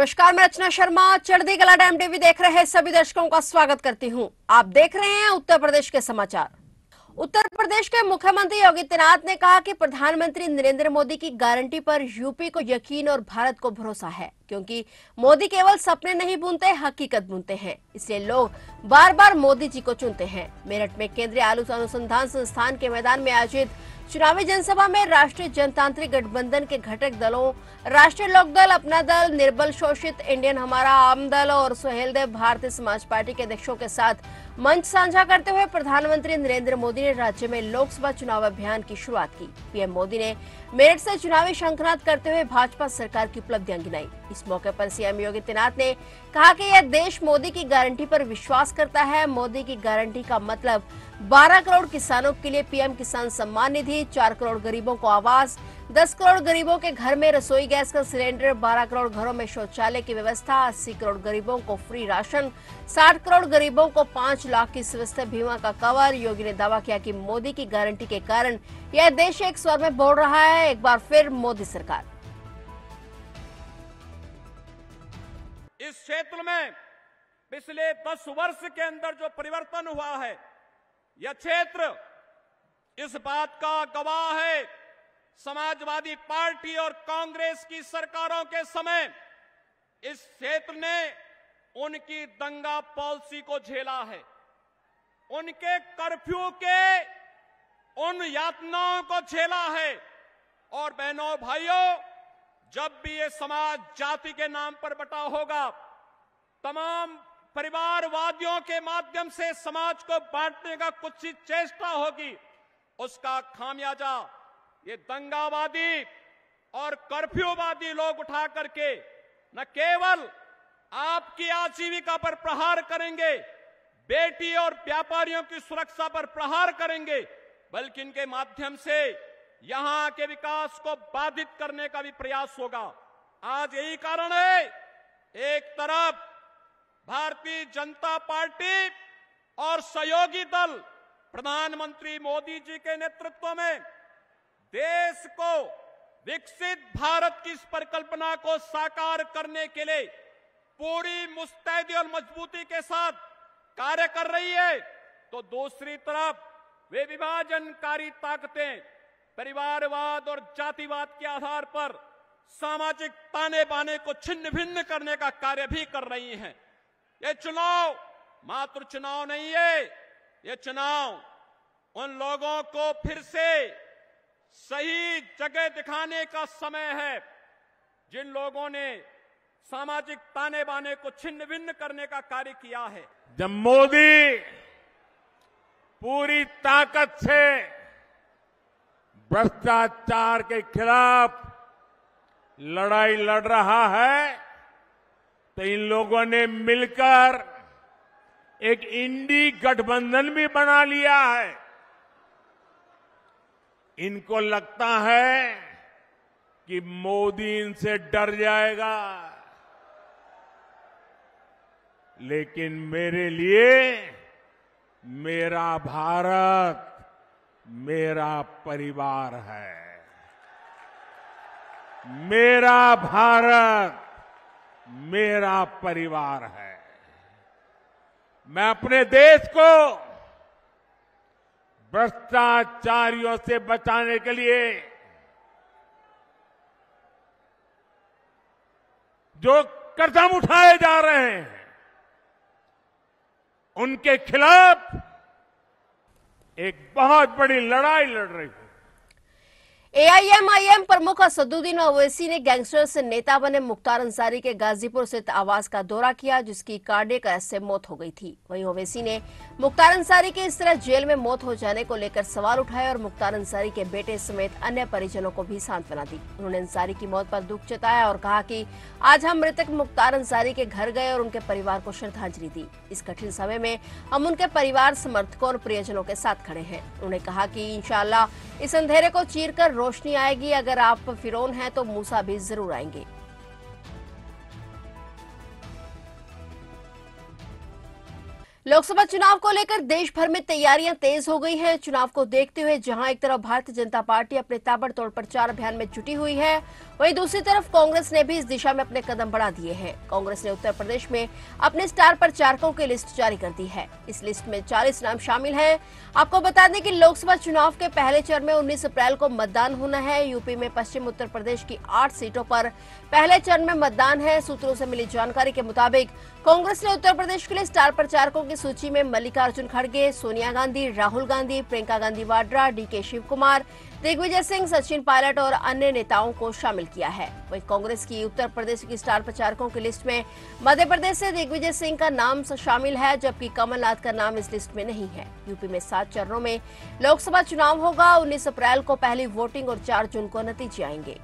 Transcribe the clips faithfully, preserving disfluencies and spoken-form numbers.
नमस्कार, मैं अर्चना शर्मा चढ़दी कला टाइम टीवी देख रहे सभी दर्शकों का स्वागत करती हूं। आप देख रहे हैं उत्तर प्रदेश के समाचार। उत्तर प्रदेश के मुख्यमंत्री योगी आदित्यनाथ ने कहा कि प्रधानमंत्री नरेंद्र मोदी की गारंटी पर यूपी को यकीन और भारत को भरोसा है, क्योंकि मोदी केवल सपने नहीं बुनते, हकीकत बुनते हैं, इसलिए लोग बार बार मोदी जी को चुनते हैं। मेरठ में केंद्रीय आलू अनुसंधान संस्थान के मैदान में आयोजित चुनावी जनसभा में राष्ट्रीय जनतांत्रिक गठबंधन के घटक दलों राष्ट्रीय लोक दल, अपना दल, निर्बल शोषित इंडियन हमारा आम दल और सोहेलदेव भारतीय समाज पार्टी के अध्यक्षों के साथ मंच साझा करते हुए प्रधानमंत्री नरेंद्र मोदी ने राज्य में लोकसभा चुनाव अभियान की शुरुआत की। पीएम मोदी ने मेरठ से चुनावी शंखनाद करते हुए भाजपा सरकार की उपलब्धियां गिनाई। इस मौके पर सीएम योगी आदित्यनाथ ने कहा कि यह देश मोदी की गारंटी पर विश्वास करता है। मोदी की गारंटी का मतलब बारह करोड़ किसानों के लिए पीएम किसान सम्मान निधि, चार करोड़ गरीबों को आवास, दस करोड़ गरीबों के घर में रसोई गैस का सिलेंडर, बारह करोड़ घरों में शौचालय की व्यवस्था, अस्सी करोड़ गरीबों को फ्री राशन, साठ करोड़ गरीबों को पाँच लाख की स्वास्थ्य बीमा का कवर। योगी ने दावा किया कि मोदी की गारंटी के कारण यह देश एक स्वर में बोल रहा है, एक बार फिर मोदी सरकार। इस क्षेत्र में पिछले दस वर्ष के अंदर जो परिवर्तन हुआ है, यह क्षेत्र इस बात का गवाह है। समाजवादी पार्टी और कांग्रेस की सरकारों के समय इस क्षेत्र ने उनकी दंगा पॉलिसी को झेला है, उनके कर्फ्यू के उन यातनाओं को झेला है। और बहनों भाइयों, जब भी ये समाज जाति के नाम पर बटा होगा, तमाम परिवारवादियों के माध्यम से समाज को बांटने का कुछ चेष्टा होगी, उसका खामियाजा ये दंगावादी और कर्फ्यूवादी लोग उठा करके न केवल आपकी आजीविका पर प्रहार करेंगे, बेटी और व्यापारियों की सुरक्षा पर प्रहार करेंगे, बल्कि इनके माध्यम से यहां के विकास को बाधित करने का भी प्रयास होगा। आज यही कारण है, एक तरफ भारतीय जनता पार्टी और सहयोगी दल प्रधानमंत्री मोदी जी के नेतृत्व में देश को विकसित भारत की इस परिकल्पना को साकार करने के लिए पूरी मुस्तैदी और मजबूती के साथ कार्य कर रही है, तो दूसरी तरफ वे विभाजनकारी ताकतें परिवारवाद और जातिवाद के आधार पर सामाजिक ताने बाने को छिन्न भिन्न करने का कार्य भी कर रही हैं। ये चुनाव मात्र चुनाव नहीं है, ये चुनाव उन लोगों को फिर से सही जगह दिखाने का समय है जिन लोगों ने सामाजिक ताने बाने को छिन्न भिन्न करने का कार्य किया है। जब मोदी पूरी ताकत से भ्रष्टाचार के खिलाफ लड़ाई लड़ रहा है, तो इन लोगों ने मिलकर एक इंडी गठबंधन भी बना लिया है। इनको लगता है कि मोदी इनसे डर जाएगा, लेकिन मेरे लिए मेरा भारत मेरा परिवार है, मेरा भारत मेरा परिवार है। मैं अपने देश को भ्रष्टाचारियों से बचाने के लिए जो कदम उठाए जा रहे हैं उनके खिलाफ एक बहुत बड़ी लड़ाई लड़ रही है। एआईएमआईएम प्रमुख असदुद्दीन ओवैसी ने गैंगस्टर से नेता बने मुख्तार अंसारी के गाजीपुर स्थित आवास का दौरा किया, जिसकी कार्डियक अरेस्ट से मौत हो गई थी। वहीं ओवैसी ने मुख्तार अंसारी के इस तरह जेल में मौत हो जाने को लेकर सवाल उठाए और मुख्तार अंसारी के बेटे समेत अन्य परिजनों को भी सांत्वना दी। उन्होंने अंसारी की मौत पर दुख जताया और कहा कि आज हम मृतक मुख्तार अंसारी के घर गए और उनके परिवार को श्रद्धांजलि दी। इस कठिन समय में हम उनके परिवार, समर्थकों और प्रियजनों के साथ खड़े हैं। उन्होंने कहा कि इंशाल्लाह इस अंधेरे को चीर कर रोशनी आएगी, अगर आप फिरौन हैं तो मूसा भी जरूर आएंगे। लोकसभा चुनाव को लेकर देश भर में तैयारियां तेज हो गई हैं। चुनाव को देखते हुए जहां एक तरफ भारतीय जनता पार्टी अपने ताबड़तोड़ प्रचार अभियान में जुटी हुई है, वहीं दूसरी तरफ कांग्रेस ने भी इस दिशा में अपने कदम बढ़ा दिए हैं। कांग्रेस ने उत्तर प्रदेश में अपने स्टार प्रचारकों की लिस्ट जारी कर दी है। इस लिस्ट में चालीस नाम शामिल है। आपको बता दें कि लोकसभा चुनाव के पहले चरण में उन्नीस अप्रैल को मतदान होना है। यूपी में पश्चिम उत्तर प्रदेश की आठ सीटों पर पहले चरण में मतदान है। सूत्रों से मिली जानकारी के मुताबिक कांग्रेस ने उत्तर प्रदेश के लिए स्टार प्रचारकों की सूची में मल्लिकार्जुन खड़गे, सोनिया गांधी, राहुल गांधी, प्रियंका गांधी वाड्रा, डीके शिवकुमार, दिग्विजय सिंह, सचिन पायलट और अन्य नेताओं को शामिल किया है। वहीं कांग्रेस की उत्तर प्रदेश की स्टार प्रचारकों की लिस्ट में मध्य प्रदेश से दिग्विजय सिंह का नाम शामिल है, जबकि कमलनाथ का नाम इस लिस्ट में नहीं है। यूपी में सात चरणों में लोकसभा चुनाव होगा। उन्नीस अप्रैल को पहली वोटिंग और चार जून को नतीजे आएंगे।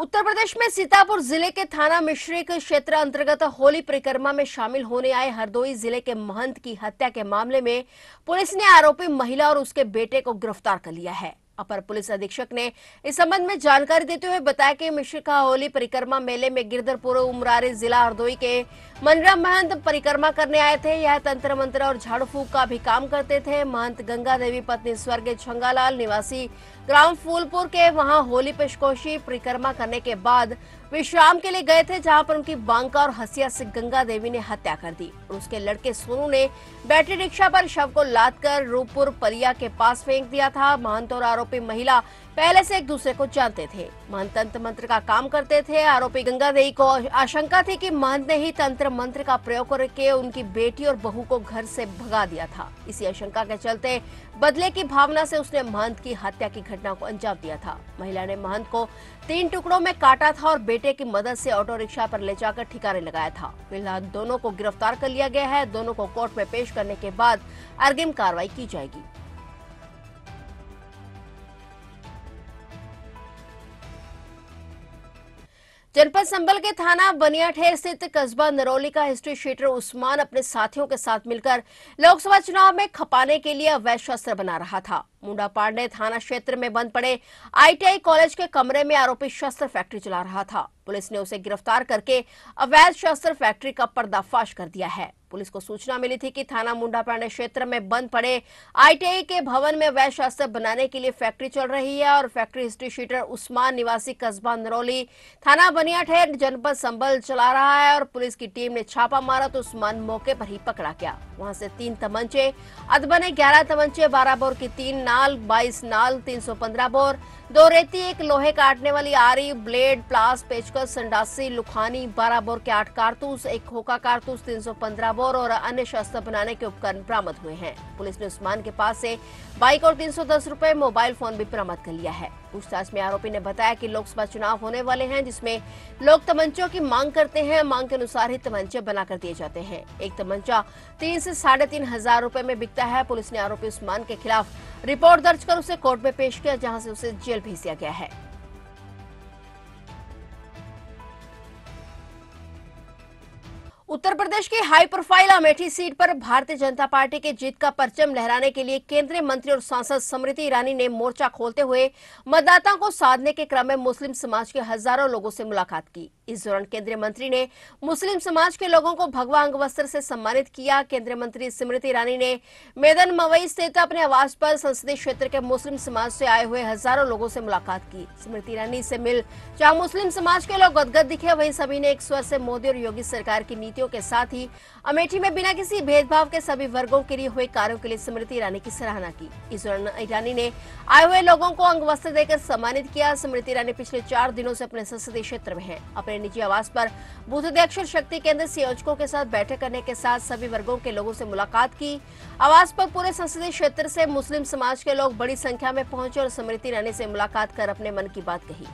उत्तर प्रदेश में सीतापुर जिले के थाना मिश्री के क्षेत्र अंतर्गत होली परिक्रमा में शामिल होने आए हरदोई जिले के महंत की हत्या के मामले में पुलिस ने आरोपी महिला और उसके बेटे को गिरफ्तार कर लिया है। अपर पुलिस अधीक्षक ने इस संबंध में जानकारी देते हुए बताया कि मिश्री का होली परिक्रमा मेले में गिरधरपुर उमरारी जिला हरदोई के मनरा महंत परिक्रमा करने आए थे। यह तंत्र मंत्र और झाड़ू फूंक का भी काम करते थे। महंत गंगा देवी पत्नी स्वर्गीय छंगालाल निवासी ग्राम फूलपुर के वहां होली पेशकोशी परिक्रमा करने के बाद विश्राम के लिए गए थे, जहां पर उनकी बांका और हसिया से गंगा देवी ने हत्या कर दी और उसके लड़के सोनू ने बैटरी रिक्शा पर शव को लादकर रूपपुर पलिया के पास फेंक दिया था। महंत और आरोपी महिला पहले से एक दूसरे को जानते थे। महंत तंत्र मंत्र का काम करते थे। आरोपी गंगा देवी को आशंका थी कि महंत ने ही तंत्र मंत्र का प्रयोग करके उनकी बेटी और बहू को घर से भगा दिया था। इसी आशंका के चलते बदले की भावना से उसने महंत की हत्या की घटना को अंजाम दिया था। महिला ने महंत को तीन टुकड़ों में काटा था और बेटे की मदद से ऑटो रिक्शा पर ले जाकर ठिकाने लगाया था। फिलहाल दोनों को गिरफ्तार कर लिया गया है। दोनों को कोर्ट में पेश करने के बाद अग्रिम कार्रवाई की जाएगी। जनपद संबल के थाना बनियाठेर स्थित कस्बा नरौली का हिस्ट्री शीटर उस्मान अपने साथियों के साथ मिलकर लोकसभा चुनाव में खपाने के लिए अवैध शस्त्र बना रहा था। मुंडा पांडे थाना क्षेत्र में बंद पड़े आई टी आई कॉलेज के कमरे में आरोपी शस्त्र फैक्ट्री चला रहा था। पुलिस ने उसे गिरफ्तार करके अवैध शस्त्र फैक्ट्री का पर्दाफाश कर दिया है। पुलिस को सूचना मिली थी कि थाना मुंडा पांडे क्षेत्र में बंद पड़े आई टी आई के भवन में अवैध शस्त्र बनाने के लिए फैक्ट्री चल रही है और फैक्ट्री हिस्ट्री शीटर उस्मान निवासी कस्बा नरौली थाना बनियाठेर जनपद संबल चला रहा है और पुलिस की टीम ने छापा मारा तो उस्मान मौके पर ही पकड़ा गया। वहां से तीन तमंचे, अधबने ग्यारह तमंचे, बारह बोर की तीन नाल, बाईस नाल, तीन सौ पंद्रह बोर, दो रेती, एक लोहे काटने वाली आरी, ब्लेड, प्लास, पेचकस, संडासी, लुखानी, बारह बोर के आठ कारतूस, एक खोखा कारतूस, तीन सौ पंद्रह बोर और अन्य शस्त्र बनाने के उपकरण बरामद हुए हैं। पुलिस ने उस्मान के पास से बाइक और तीन सौ दस रुपए मोबाइल फोन भी बरामद कर लिया है। पूछताछ में आरोपी ने बताया कि लोकसभा चुनाव होने वाले हैं, जिसमें लोग तमंचों की मांग करते हैं। मांग के अनुसार ही तमंचे बनाकर दिए जाते हैं। एक तमंचा तीन से साढ़े तीन हजार रूपए में बिकता है। पुलिस ने आरोपी उस्मान के खिलाफ रिपोर्ट दर्ज कर उसे कोर्ट में पेश किया, जहां से उसे जेल भेज दिया गया है। उत्तर प्रदेश की हाई प्रोफाइल अमेठी सीट पर भारतीय जनता पार्टी के जीत का परचम लहराने के लिए केंद्रीय मंत्री और सांसद स्मृति ईरानी ने मोर्चा खोलते हुए मतदाताओं को साधने के क्रम में मुस्लिम समाज के हजारों लोगों से मुलाकात की। इस दौरान केंद्रीय मंत्री ने मुस्लिम समाज के लोगों को भगवा अंगवस्त्र से सम्मानित किया। केंद्रीय मंत्री स्मृति ईरानी ने मेदन मवई स्थित अपने आवास पर संसदीय क्षेत्र के मुस्लिम समाज से आए हुए हजारों लोगों से मुलाकात की। स्मृति ईरानी से मिल जहां मुस्लिम समाज के लोग गदगद दिखे, वहीं सभी ने एक स्वर से मोदी और योगी सरकार की नीतियों के साथ ही अमेठी में बिना किसी भेदभाव के सभी वर्गों के लिए हुए कार्यों के लिए स्मृति ईरानी की सराहना की। इस दौरान ईरानी ने आए हुए लोगों को अंगवस्त्र देकर सम्मानित किया। स्मृति ईरानी पिछले चार दिनों से अपने संसदीय क्षेत्र में है। अपने निजी आवास पर बूथ अध्यक्ष शक्ति केंद्र संयोजकों के साथ बैठक करने के साथ सभी वर्गों के लोगों से मुलाकात की। आवास पर पूरे संसदीय क्षेत्र से मुस्लिम समाज के लोग बड़ी संख्या में पहुंचे और स्मृति ईरानी से मुलाकात कर अपने मन की बात कही।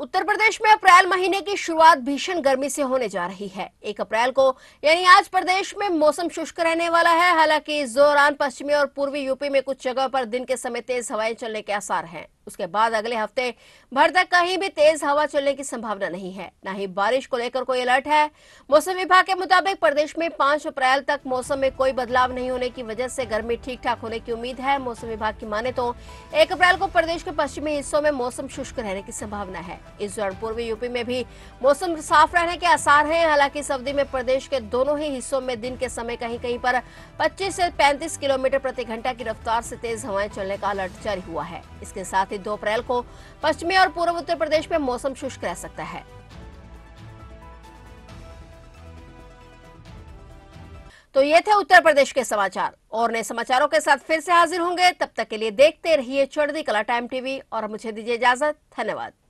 उत्तर प्रदेश में अप्रैल महीने की शुरुआत भीषण गर्मी से होने जा रही है। एक अप्रैल को यानी आज प्रदेश में मौसम शुष्क रहने वाला है। हालांकि इस दौरान पश्चिमी और पूर्वी यूपी में कुछ जगह पर दिन के समय तेज हवाएं चलने के आसार हैं। उसके बाद अगले हफ्ते भर तक कहीं भी तेज हवा चलने की संभावना नहीं है, न ही बारिश को लेकर कोई अलर्ट है। मौसम विभाग के मुताबिक प्रदेश में पांच अप्रैल तक मौसम में कोई बदलाव नहीं होने की वजह से गर्मी ठीक ठाक होने की उम्मीद है। मौसम विभाग की माने तो एक अप्रैल को प्रदेश के पश्चिमी हिस्सों में मौसम शुष्क रहने की संभावना है। इस दौरान पूर्वी यूपी में भी मौसम साफ रहने के आसार है। हालांकि इस अवधि में प्रदेश के दोनों ही हिस्सों में दिन के समय कहीं कहीं पर पच्चीस से पैंतीस किलोमीटर प्रति घंटा की रफ्तार से तेज हवाएं चलने का अलर्ट जारी हुआ है। इसके साथ ही दो अप्रैल को पश्चिमी और पूर्व उत्तर प्रदेश में मौसम शुष्क रह सकता है। तो ये थे उत्तर प्रदेश के समाचार, और नए समाचारों के साथ फिर से हाजिर होंगे। तब तक के लिए देखते रहिए चढ़दी कला टाइम टीवी और मुझे दीजिए इजाजत। धन्यवाद।